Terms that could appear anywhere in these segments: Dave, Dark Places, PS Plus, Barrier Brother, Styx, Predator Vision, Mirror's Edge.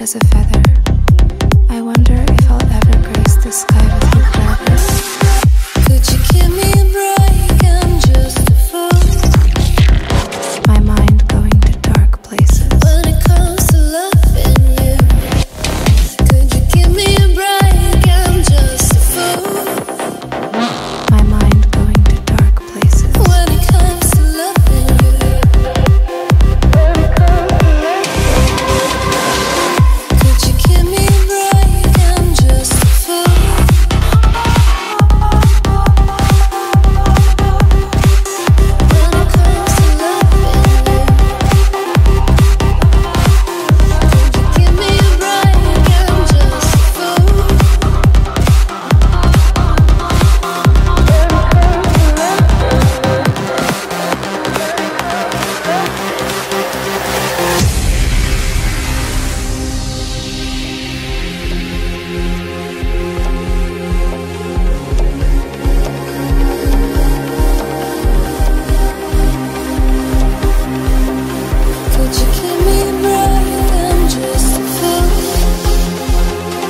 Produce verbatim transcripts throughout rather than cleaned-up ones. light as a feather. I wonder if I'll ever grace the sky with you forever. Could you give me a break? I'm just a fool. My mind going to dark places. When it comes to loving you, could you give me a break? I'm just a fool. My mind going to dark places. When it comes to loving you, when it comes to loving you, could you give me a break? I'm just a fool. When it comes to loving you, could you give me a break? I'm just a fool. Could you give me a break? I'm just a fool. When it comes to loving you.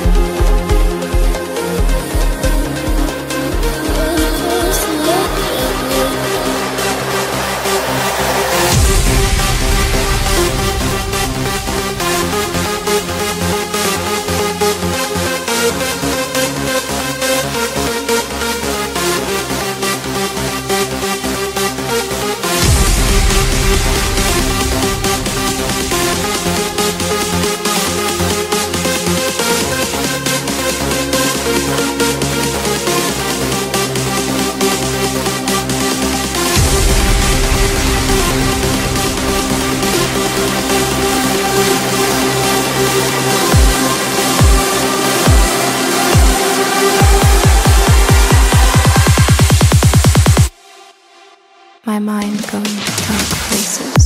My mind going to dark places.